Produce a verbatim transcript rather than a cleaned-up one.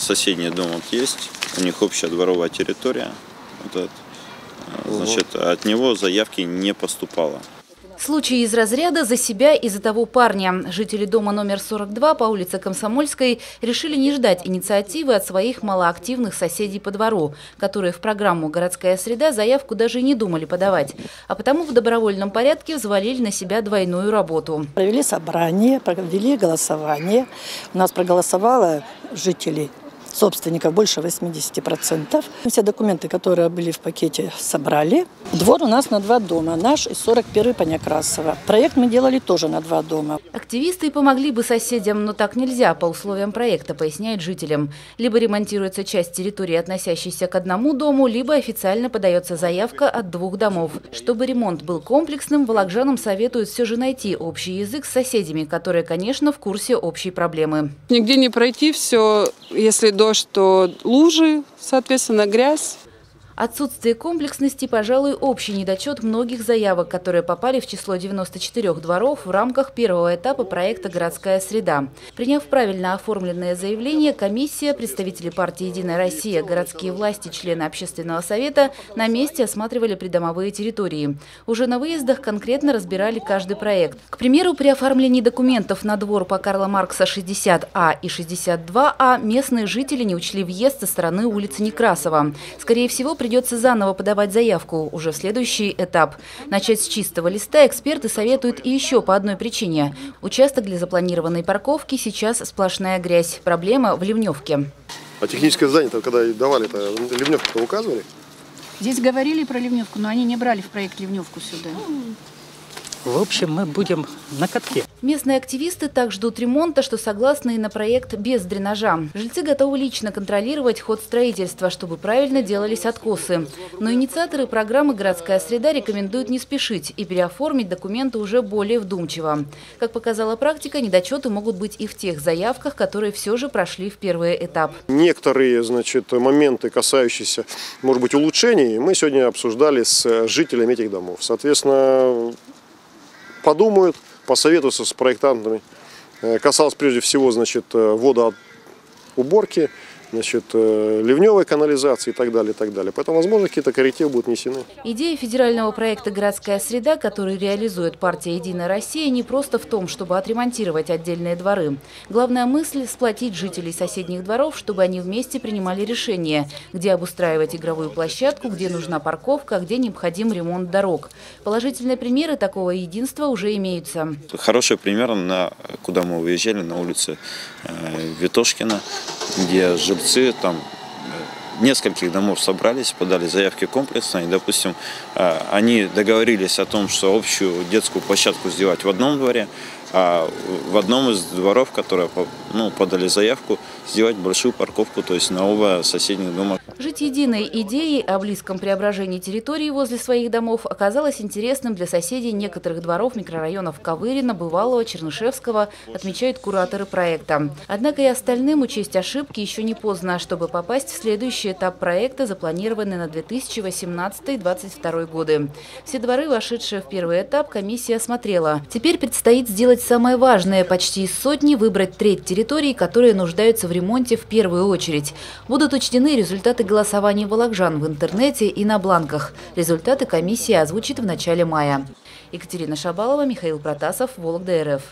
соседний дом вот есть, у них общая дворовая территория. Вот этот. Значит, от него заявки не поступало. Случай из разряда «за себя и за того парня». Жители дома номер сорок два по улице Комсомольской решили не ждать инициативы от своих малоактивных соседей по двору, которые в программу «Городская среда» заявку даже и не думали подавать. А потому в добровольном порядке взвалили на себя двойную работу. Провели собрание, провели голосование. У нас проголосовало жителей, собственников больше восьмидесяти процентов. Все документы, которые были в пакете, собрали. Двор у нас на два дома, наш и сорок первый по Некрасова. Проект мы делали тоже на два дома. Активисты помогли бы соседям, но так нельзя по условиям проекта, поясняет жителям. Либо ремонтируется часть территории, относящейся к одному дому, либо официально подается заявка от двух домов. Чтобы ремонт был комплексным, вологжанам советуют все же найти общий язык с соседями, которые, конечно, в курсе общей проблемы. Нигде не пройти, все, если дождь, то лужи, соответственно, грязь. Отсутствие комплексности, пожалуй, общий недочет многих заявок, которые попали в число девяноста четырёх дворов в рамках первого этапа проекта «Городская среда». Приняв правильно оформленное заявление, комиссия, представители партии «Единая Россия», городские власти, члены общественного совета на месте осматривали придомовые территории. Уже на выездах конкретно разбирали каждый проект. К примеру, при оформлении документов на двор по Карла Маркса шестьдесят А и шестьдесят два А местные жители не учли въезд со стороны улицы Некрасова. Скорее всего, при Придется заново подавать заявку уже в следующий этап. Начать с чистого листа эксперты советуют и еще по одной причине. Участок для запланированной парковки сейчас сплошная грязь. Проблема в ливневке. А техническое здание-то, когда давали-то, ливневку-то указывали? Здесь говорили про ливневку, но они не брали в проект ливневку сюда. В общем, мы будем на катке. Местные активисты так ждут ремонта, что согласны и на проект без дренажа. Жильцы готовы лично контролировать ход строительства, чтобы правильно делались откосы. Но инициаторы программы «Городская среда» рекомендуют не спешить и переоформить документы уже более вдумчиво. Как показала практика, недочеты могут быть и в тех заявках, которые все же прошли в первый этап. Некоторые, значит, моменты, касающиеся, может быть, улучшений, мы сегодня обсуждали с жителями этих домов. Соответственно, подумают, посоветуются с проектантами. Касалось прежде всего, значит, водоуборки, значит, ливневой канализации и так далее, и так далее. Поэтому, возможно, какие-то коррективы будут внесены. Идея федерального проекта «Городская среда», который реализует партия «Единая Россия», не просто в том, чтобы отремонтировать отдельные дворы. Главная мысль – сплотить жителей соседних дворов, чтобы они вместе принимали решения, где обустраивать игровую площадку, где нужна парковка, где необходим ремонт дорог. Положительные примеры такого единства уже имеются. Хороший пример, на, куда мы выезжали, на улице Витошкина, где жил жильцы там нескольких домов собрались, подали заявки комплексно, и, допустим, они договорились о том, что общую детскую площадку сделать в одном дворе, а в одном из дворов, которые, ну, подали заявку, сделать большую парковку, то есть на оба соседних дома. Жить единой идеей о близком преображении территории возле своих домов оказалось интересным для соседей некоторых дворов микрорайонов Ковырина, Бывалого, Чернышевского, отмечают кураторы проекта. Однако и остальным учесть ошибки еще не поздно, чтобы попасть в следующий этап проекта, запланированный на две тысячи восемнадцатый — две тысячи двадцать второй годы. Все дворы, вошедшие в первый этап, комиссия осмотрела. Теперь предстоит сделать самое важное – почти из сотни выбрать треть территорий, которые нуждаются в ремонте в первую очередь. Будут учтены результаты голосования вологжан в интернете и на бланках. Результаты комиссия озвучит в начале мая. Екатерина Шабалова, Михаил Протасов, Вологда.рф.